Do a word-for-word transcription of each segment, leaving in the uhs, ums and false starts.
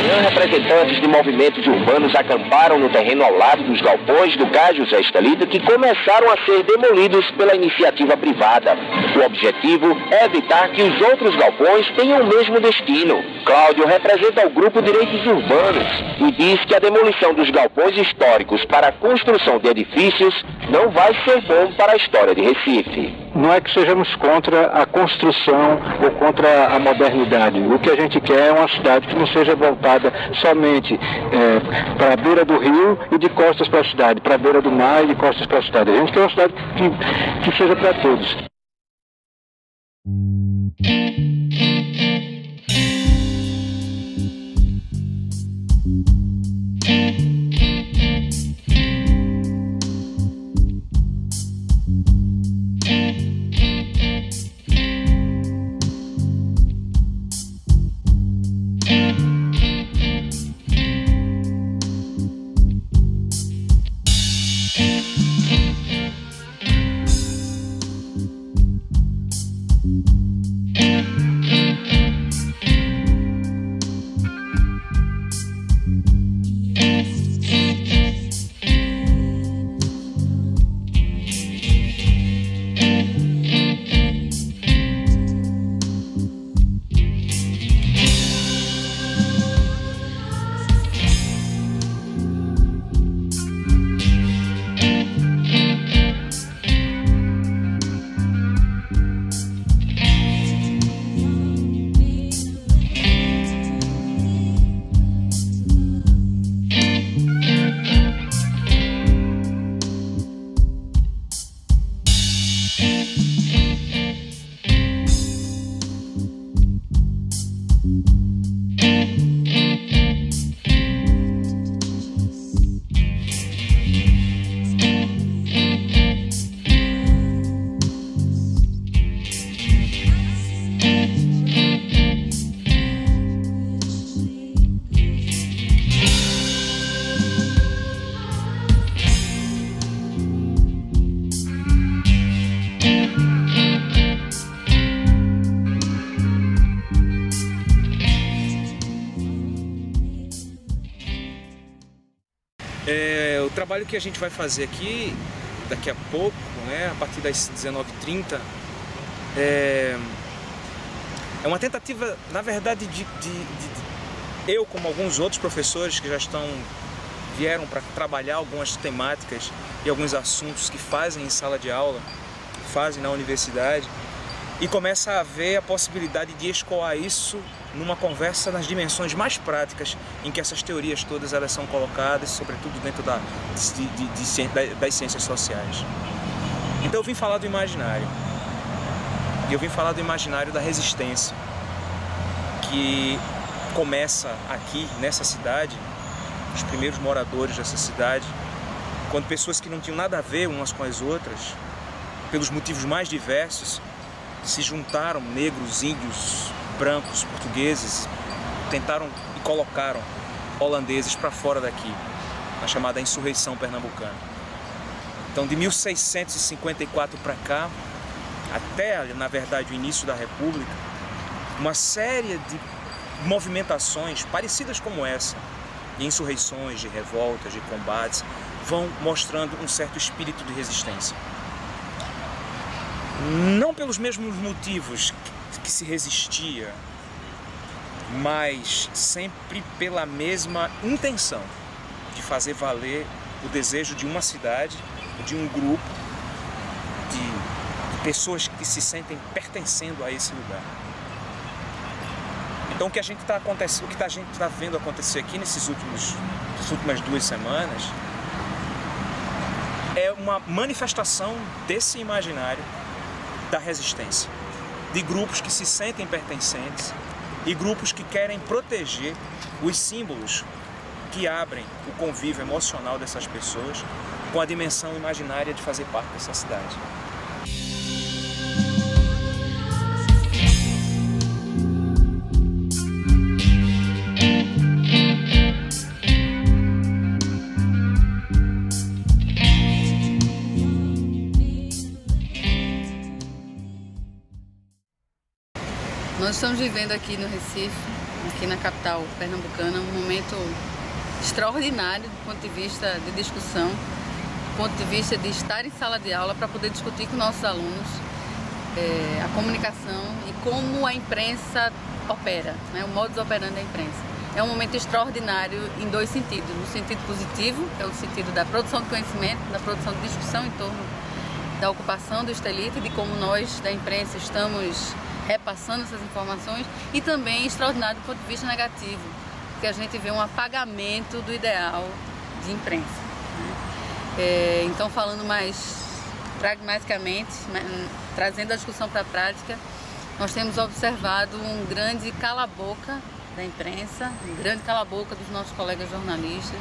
manhã, representantes de movimentos urbanos acamparam no terreno ao lado dos galpões do Cais José Estelita, que começaram a ser demolidos pela iniciativa privada. O objetivo é evitar que os outros galpões tenham o mesmo destino. Cláudio representa o grupo Direitos Urbanos e diz que a demolição dos galpões históricos para a construção de edifícios não vai ser bom para a história de Recife. Não é que sejamos contra a construção ou contra a modernidade. O que a gente quer é uma cidade que não seja voltada somente é, para a beira do rio e de costas para a cidade, para a beira do mar e de costas para a cidade. A gente quer uma cidade que, que seja para todos. É, o trabalho que a gente vai fazer aqui, daqui a pouco, né, a partir das dezenove e trinta, é, é uma tentativa, na verdade, de, de, de, de eu, como alguns outros professores que já estão, vieram para trabalhar algumas temáticas e alguns assuntos que fazem em sala de aula, fazem na universidade, e começa a ver a possibilidade de escoar isso numa conversa nas dimensões mais práticas em que essas teorias todas elas são colocadas, sobretudo dentro da, de, de, de, de, das ciências sociais. Então eu vim falar do imaginário, e eu vim falar do imaginário da resistência, que começa aqui, nessa cidade, os primeiros moradores dessa cidade, quando pessoas que não tinham nada a ver umas com as outras, pelos motivos mais diversos, se juntaram, negros, índios, brancos, portugueses, tentaram e colocaram holandeses para fora daqui, na chamada Insurreição Pernambucana. Então, de mil seiscentos e cinquenta e quatro para cá, até, na verdade, o início da República, uma série de movimentações parecidas como essa, de insurreições, de revoltas, de combates, vão mostrando um certo espírito de resistência. Não pelos mesmos motivos que se resistia, mas sempre pela mesma intenção de fazer valer o desejo de uma cidade, de um grupo, de pessoas que se sentem pertencendo a esse lugar. Então o que a gente está acontecendo, o que a gente está vendo acontecer aqui nesses últimos, nas últimas duas semanas, é uma manifestação desse imaginário da resistência, de grupos que se sentem pertencentes e grupos que querem proteger os símbolos que abrem o convívio emocional dessas pessoas com a dimensão imaginária de fazer parte dessa cidade. Nós estamos vivendo aqui no Recife aqui na capital pernambucana, um momento extraordinário do ponto de vista de discussão, do ponto de vista de estar em sala de aula para poder discutir com nossos alunos é, a comunicação e como a imprensa opera, né, o modus operandi da imprensa. É um momento extraordinário em dois sentidos, no sentido positivo, que é o sentido da produção de conhecimento, da produção de discussão em torno da ocupação do Estelita e de como nós, da imprensa, estamos repassando essas informações, e também extraordinário do ponto de vista negativo, porque a gente vê um apagamento do ideal de imprensa, né? É, então, falando mais pragmaticamente, trazendo a discussão para a prática, nós temos observado um grande cala-boca da imprensa, um grande cala-boca dos nossos colegas jornalistas,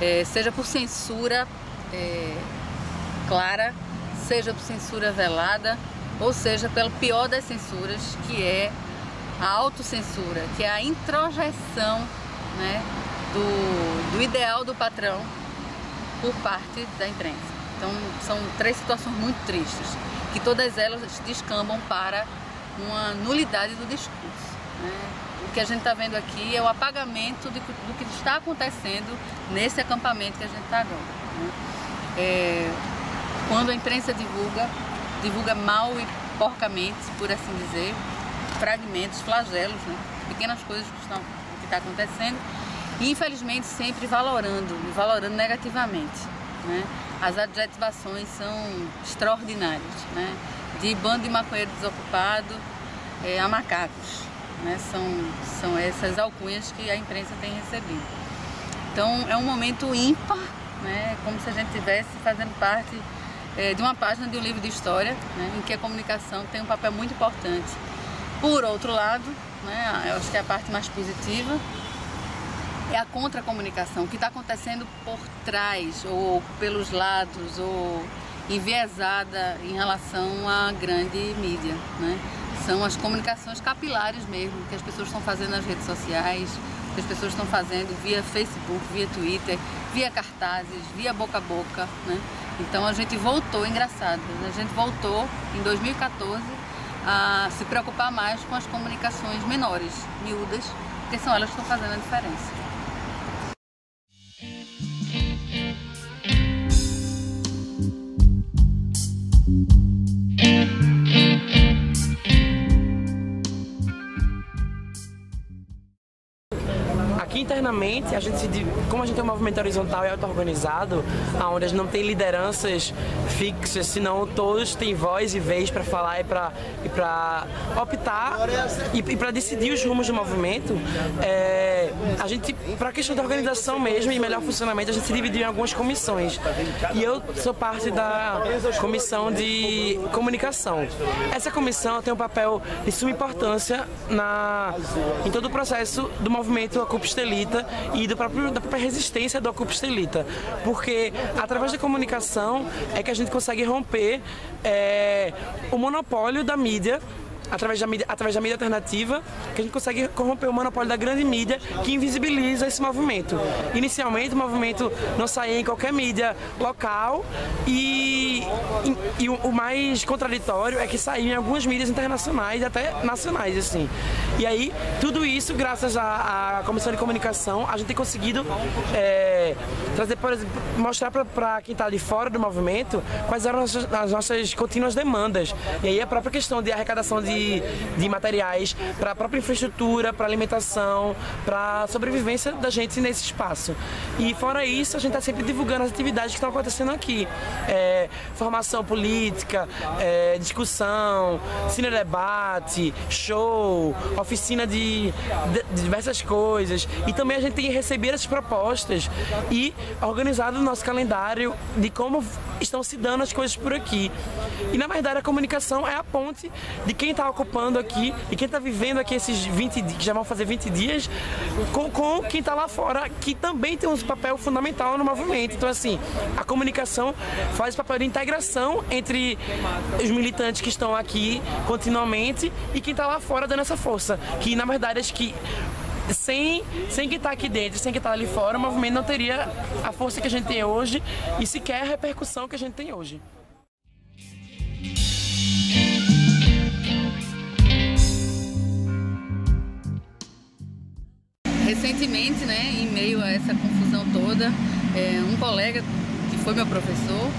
é, seja por censura é, clara, seja por censura velada, ou seja, pelo pior das censuras, que é a autocensura, que é a introjeção, né, do, do ideal do patrão por parte da imprensa. Então, são três situações muito tristes, que todas elas descambam para uma nulidade do discurso, né? O que a gente está vendo aqui é o apagamento de, do que está acontecendo nesse acampamento que a gente está agora, né? É, quando a imprensa divulga, divulga mal e porcamente, por assim dizer, fragmentos, flagelos, né? Pequenas coisas que estão que tá acontecendo, e infelizmente sempre valorando, valorando negativamente, né? As adjetivações são extraordinárias, né? De bando de maconheiro desocupado é, a macacos. Né, são, são essas alcunhas que a imprensa tem recebido. Então é um momento ímpar, né, como se a gente estivesse fazendo parte é, de uma página de um livro de história, né, em que a comunicação tem um papel muito importante. Por outro lado, né, eu acho que a parte mais positiva é a contra-comunicação, o que está acontecendo por trás, ou pelos lados, ou enviesada em relação à grande mídia, né? São as comunicações capilares mesmo, que as pessoas estão fazendo nas redes sociais, que as pessoas estão fazendo via Facebook, via Twitter, via cartazes, via boca a boca, né? Então a gente voltou, engraçado, a gente voltou em dois mil e quatorze a se preocupar mais com as comunicações menores, miúdas, porque são elas que estão fazendo a diferença. Internamente, a gente se, como a gente tem um movimento horizontal e auto-organizado, onde a gente não tem lideranças fixas, senão todos têm voz e vez para falar e para e para optar e, e para decidir os rumos do movimento, é, a gente, para a questão da organização mesmo e melhor funcionamento, a gente se dividiu em algumas comissões. E eu sou parte da comissão de comunicação. Essa comissão tem um papel de suma importância na, em todo o processo do movimento OcupeEstelita e do próprio, da própria resistência do OcupeEstelita, porque através da comunicação é que a gente consegue romper é, o monopólio da mídia, Através da, mídia, através da mídia alternativa, que a gente consegue corromper o monopólio da grande mídia, que invisibiliza esse movimento. Inicialmente, o movimento não saía em qualquer mídia local e, e, e o, o mais contraditório é que saía em algumas mídias internacionais e até nacionais, assim. E aí, tudo isso, graças à, à Comissão de Comunicação, a gente tem conseguido é, trazer, por exemplo, mostrar para quem está de fora do movimento quais eram as nossas, as nossas contínuas demandas. E aí, a própria questão de arrecadação de De, de materiais, para a própria infraestrutura, para alimentação, para a sobrevivência da gente nesse espaço. E fora isso, a gente está sempre divulgando as atividades que estão acontecendo aqui. É, formação política, é, discussão, cinedebate, show, oficina de, de, de diversas coisas. E também a gente tem recebido essas propostas e organizado o nosso calendário de como estão se dando as coisas por aqui. E na verdade a comunicação é a ponte de quem está ocupando aqui e quem está vivendo aqui esses vinte dias, que já vão fazer vinte dias, com, com quem está lá fora, que também tem um papel fundamental no movimento. Então, assim, a comunicação faz o papel de integração entre os militantes que estão aqui continuamente e quem está lá fora dando essa força, que na verdade acho que Sem, sem quem está aqui dentro, sem quem está ali fora, o movimento não teria a força que a gente tem hoje e sequer a repercussão que a gente tem hoje. Recentemente, né, em meio a essa confusão toda, é, um colega que foi meu professor,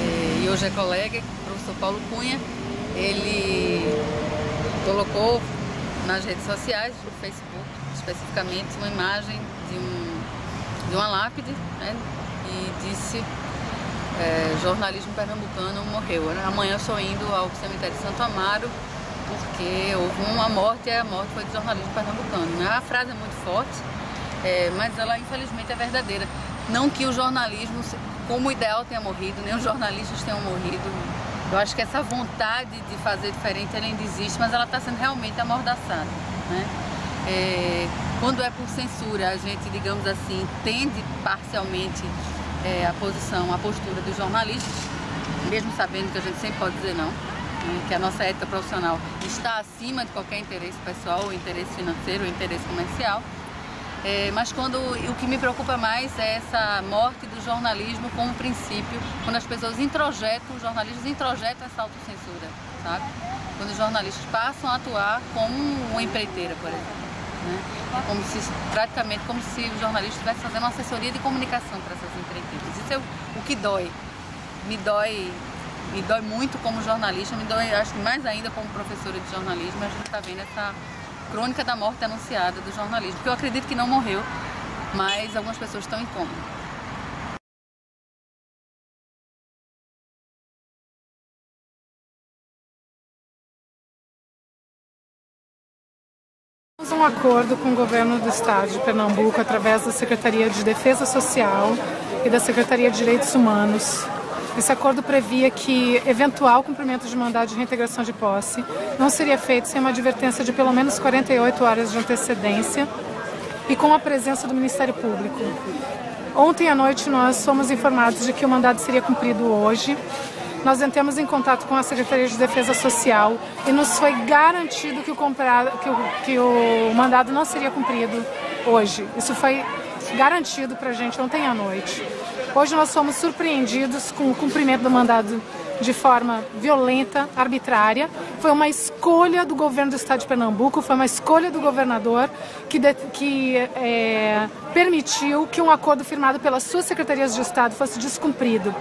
é, e hoje é colega, o professor Paulo Cunha, ele colocou nas redes sociais, no Facebook especificamente, uma imagem de, um, de uma lápide, né, e disse: é, jornalismo pernambucano morreu. Amanhã eu estou indo ao cemitério de Santo Amaro porque houve uma morte e a morte foi de jornalismo pernambucano. A frase é muito forte, é, mas ela infelizmente é verdadeira. Não que o jornalismo como ideal tenha morrido, nem os jornalistas tenham morrido. Eu acho que essa vontade de fazer diferente ela ainda existe, mas ela está sendo realmente amordaçada, né? É, quando é por censura, a gente, digamos assim, entende parcialmente é, a posição, a postura dos jornalistas, mesmo sabendo que a gente sempre pode dizer não, né? Que a nossa ética profissional está acima de qualquer interesse pessoal, ou interesse financeiro, ou interesse comercial. É, mas quando, o que me preocupa mais é essa morte do jornalismo como princípio, quando as pessoas introjetam, os jornalistas introjetam essa autocensura, sabe? Quando os jornalistas passam a atuar como uma empreiteira, por exemplo, né? É como se, praticamente como se o jornalista estivesse fazendo uma assessoria de comunicação para essas empreiteiras. Isso é o, o que dói. Me dói, me dói muito como jornalista, me dói, acho que mais ainda como professora de jornalismo. A gente está vendo essa crônica da morte anunciada do jornalismo, porque eu acredito que não morreu, mas algumas pessoas estão em coma. Temos um acordo com o governo do estado de Pernambuco, através da Secretaria de Defesa Social e da Secretaria de Direitos Humanos. Esse acordo previa que eventual cumprimento de mandado de reintegração de posse não seria feito sem uma advertência de pelo menos quarenta e oito horas de antecedência e com a presença do Ministério Público. Ontem à noite nós fomos informados de que o mandado seria cumprido hoje. Nós entramos em contato com a Secretaria de Defesa Social e nos foi garantido que o, comprado, que o, que o mandado não seria cumprido hoje. Isso foi garantido para a gente ontem à noite. Hoje nós fomos surpreendidos com o cumprimento do mandado de forma violenta, arbitrária. Foi uma escolha do governo do estado de Pernambuco, foi uma escolha do governador que, de, que é, permitiu que um acordo firmado pelas suas secretarias de Estado fosse descumprido.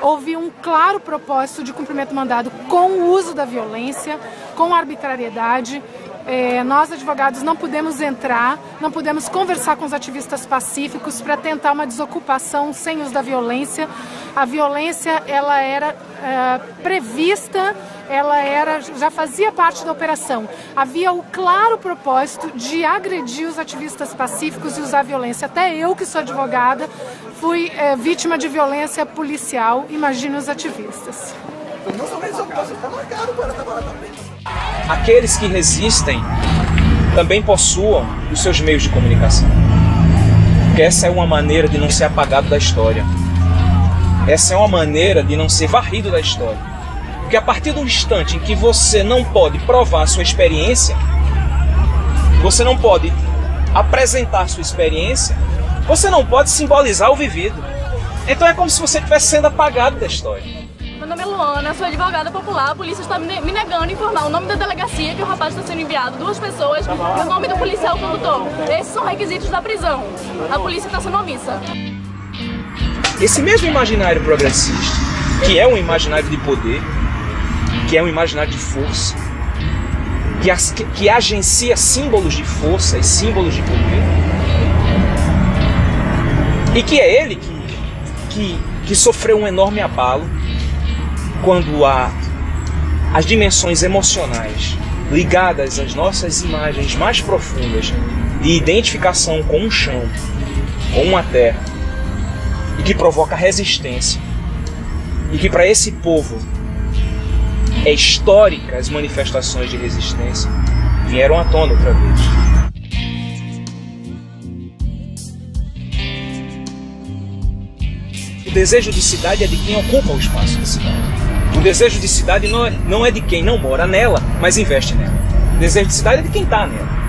Houve um claro propósito de cumprimento do mandado com o uso da violência, com a arbitrariedade. É, nós, advogados, não pudemos entrar, não pudemos conversar com os ativistas pacíficos para tentar uma desocupação sem uso da violência. A violência, ela era é, prevista, ela era, já fazia parte da operação. Havia o claro propósito de agredir os ativistas pacíficos e usar violência. Até eu, que sou advogada, fui é, vítima de violência policial. Imagine os ativistas. Aqueles que resistem também possuam os seus meios de comunicação. Porque essa é uma maneira de não ser apagado da história. Essa é uma maneira de não ser varrido da história. Porque a partir do instante em que você não pode provar a sua experiência, você não pode apresentar a sua experiência, você não pode simbolizar o vivido. Então é como se você estivesse sendo apagado da história. Meu nome é Luana, sou advogada popular. A polícia está me negando informar o nome da delegacia que o rapaz está sendo enviado, duas pessoas, e o nome do policial condutor. Esses são requisitos da prisão. A polícia está sendo omissa. Esse mesmo imaginário progressista, que é um imaginário de poder, que é um imaginário de força, que, as, que, que agencia símbolos de força e símbolos de poder, e que é ele que, que, que sofreu um enorme abalo quando há as dimensões emocionais ligadas às nossas imagens mais profundas de identificação com um chão, com uma terra, e que provoca resistência, e que para esse povo é histórica, as manifestações de resistência vieram à tona outra vez. O desejo de cidade é de quem ocupa o espaço da cidade. O desejo de cidade não é, não é de quem não mora nela, mas investe nela. O desejo de cidade é de quem está nela.